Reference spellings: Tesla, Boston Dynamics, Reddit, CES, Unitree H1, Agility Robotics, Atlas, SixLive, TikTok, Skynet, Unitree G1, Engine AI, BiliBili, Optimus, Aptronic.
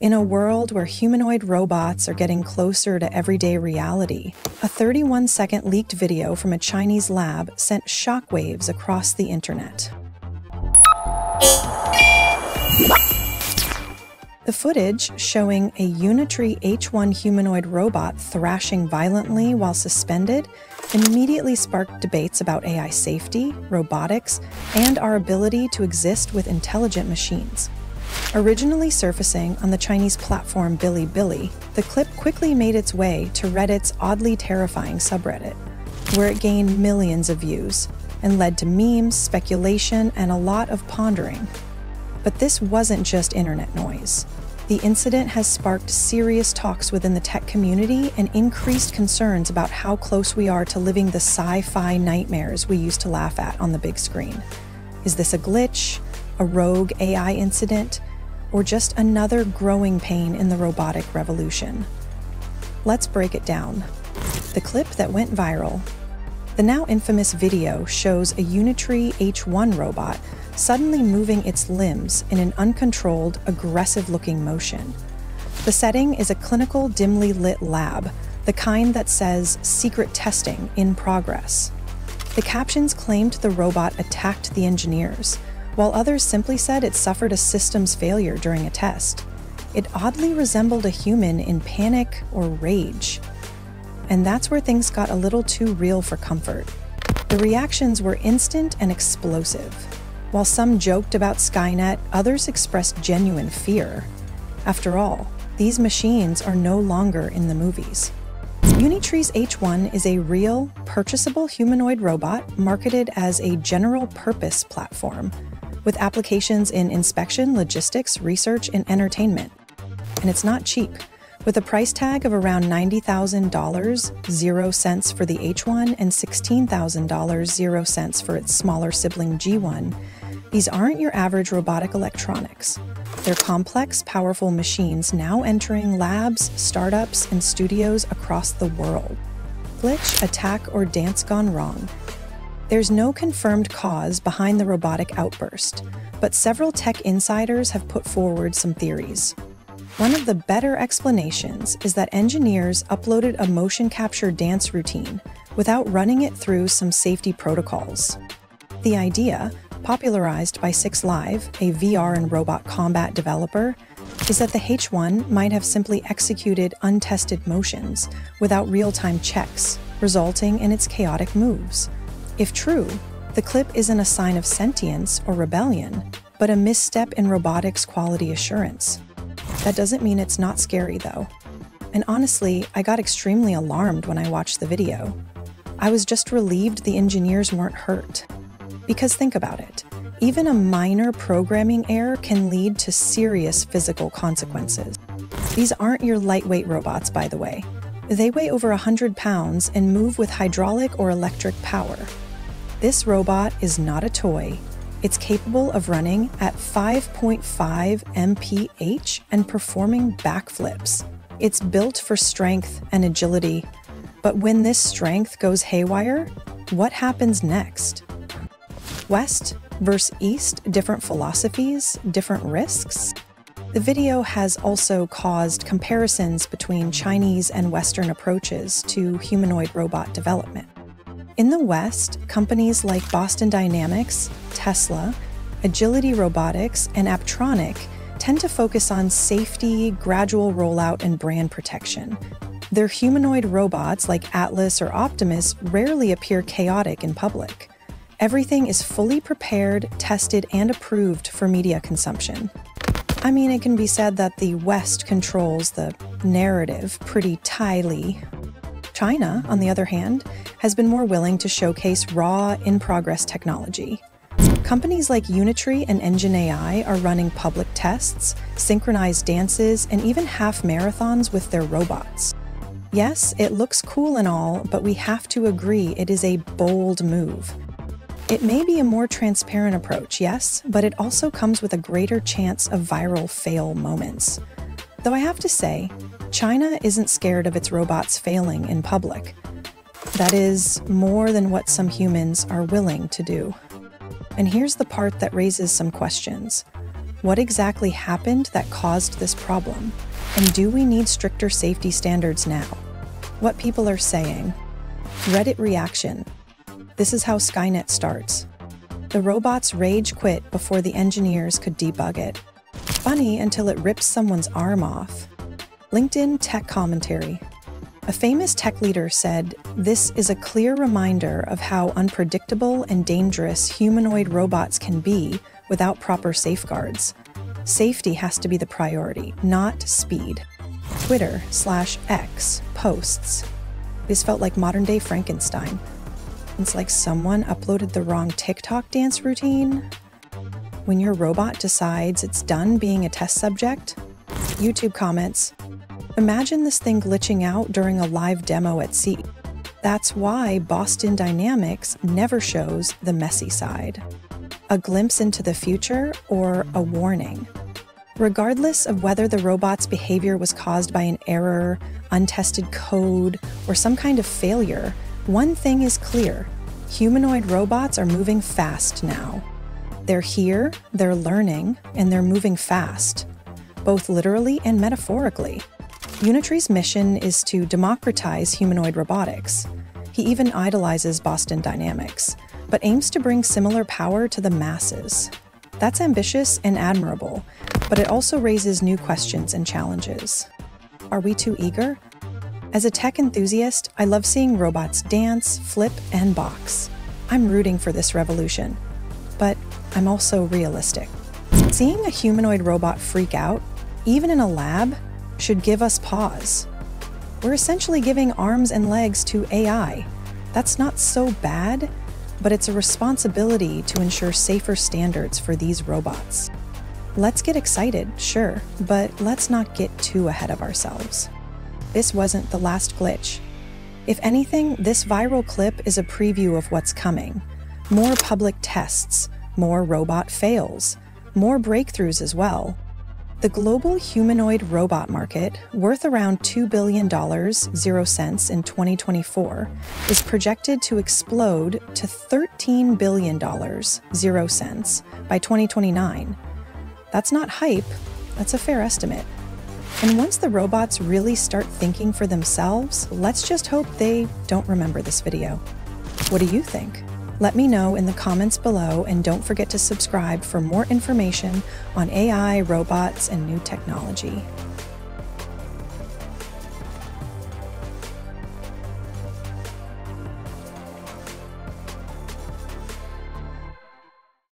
In a world where humanoid robots are getting closer to everyday reality, a 31-second leaked video from a Chinese lab sent shockwaves across the internet. The footage, showing a Unitree H1 humanoid robot thrashing violently while suspended, immediately sparked debates about AI safety, robotics, and our ability to exist with intelligent machines. Originally surfacing on the Chinese platform BiliBili, the clip quickly made its way to Reddit's oddly terrifying subreddit, where it gained millions of views and led to memes, speculation, and a lot of pondering. But this wasn't just internet noise. The incident has sparked serious talks within the tech community and increased concerns about how close we are to living the sci-fi nightmares we used to laugh at on the big screen. Is this a glitch? A rogue AI incident, or just another growing pain in the robotic revolution? Let's break it down. The clip that went viral. The now infamous video shows a Unitree H1 robot suddenly moving its limbs in an uncontrolled, aggressive-looking motion. The setting is a clinical, dimly lit lab, the kind that says secret testing in progress. The captions claimed the robot attacked the engineers, while others simply said it suffered a systems failure during a test. It oddly resembled a human in panic or rage. And that's where things got a little too real for comfort. The reactions were instant and explosive. While some joked about Skynet, others expressed genuine fear. After all, these machines are no longer in the movies. Unitree's H1 is a real, purchasable humanoid robot marketed as a general-purpose platform, with applications in inspection, logistics, research, and entertainment. And it's not cheap, with a price tag of around $90,000, 0 cents for the H1, and $16,000, 0 cents for its smaller sibling G1. These aren't your average robotic electronics. They're complex, powerful machines now entering labs, startups, and studios across the world. Glitch, attack, or dance gone wrong. There's no confirmed cause behind the robotic outburst, but several tech insiders have put forward some theories. One of the better explanations is that engineers uploaded a motion capture dance routine without running it through some safety protocols. The idea, popularized by SixLive, a VR and robot combat developer, is that the H1 might have simply executed untested motions without real-time checks, resulting in its chaotic moves. If true, the clip isn't a sign of sentience or rebellion, but a misstep in robotics quality assurance. That doesn't mean it's not scary, though. And honestly, I got extremely alarmed when I watched the video. I was just relieved the engineers weren't hurt. Because think about it, even a minor programming error can lead to serious physical consequences. These aren't your lightweight robots, by the way. They weigh over 100 pounds and move with hydraulic or electric power. This robot is not a toy. It's capable of running at 5.5 mph and performing backflips. It's built for strength and agility. But when this strength goes haywire, what happens next? West versus East, different philosophies, different risks. The video has also caused comparisons between Chinese and Western approaches to humanoid robot development. In the West, companies like Boston Dynamics, Tesla, Agility Robotics, and Aptronic tend to focus on safety, gradual rollout, and brand protection. Their humanoid robots, like Atlas or Optimus, rarely appear chaotic in public. Everything is fully prepared, tested, and approved for media consumption. I mean, it can be said that the West controls the narrative pretty tightly. China, on the other hand, has been more willing to showcase raw, in-progress technology. Companies like Unitree and Engine AI are running public tests, synchronized dances, and even half marathons with their robots. Yes, it looks cool and all, but we have to agree it is a bold move. It may be a more transparent approach, yes, but it also comes with a greater chance of viral fail moments. Though I have to say, China isn't scared of its robots failing in public. That is, more than what some humans are willing to do. And here's the part that raises some questions. What exactly happened that caused this problem? And do we need stricter safety standards now? What people are saying. Reddit reaction. This is how Skynet starts. The robots rage quit before the engineers could debug it. Funny until it rips someone's arm off. LinkedIn tech commentary. A famous tech leader said, "This is a clear reminder of how unpredictable and dangerous humanoid robots can be without proper safeguards. Safety has to be the priority, not speed." Twitter/X posts. This felt like modern-day Frankenstein. It's like someone uploaded the wrong TikTok dance routine. When your robot decides it's done being a test subject. YouTube comments. Imagine this thing glitching out during a live demo at CES. That's why Boston Dynamics never shows the messy side. A glimpse into the future or a warning. Regardless of whether the robot's behavior was caused by an error, untested code, or some kind of failure, one thing is clear: humanoid robots are moving fast now. They're here, they're learning, and they're moving fast, both literally and metaphorically. Unitree's mission is to democratize humanoid robotics. He even idolizes Boston Dynamics, but aims to bring similar power to the masses. That's ambitious and admirable, but it also raises new questions and challenges. Are we too eager? As a tech enthusiast, I love seeing robots dance, flip, and box. I'm rooting for this revolution, but I'm also realistic. Seeing a humanoid robot freak out, even in a lab, should give us pause. We're essentially giving arms and legs to AI. That's not so bad, but it's a responsibility to ensure safer standards for these robots. Let's get excited, sure, but let's not get too ahead of ourselves. This wasn't the last glitch. If anything, this viral clip is a preview of what's coming. More public tests, more robot fails, more breakthroughs as well. The global humanoid robot market, worth around $2.00 billion in 2024, is projected to explode to $13.00 billion by 2029. That's not hype, that's a fair estimate. And once the robots really start thinking for themselves, let's just hope they don't remember this video. What do you think? Let me know in the comments below, and don't forget to subscribe for more information on AI, robots, and new technology.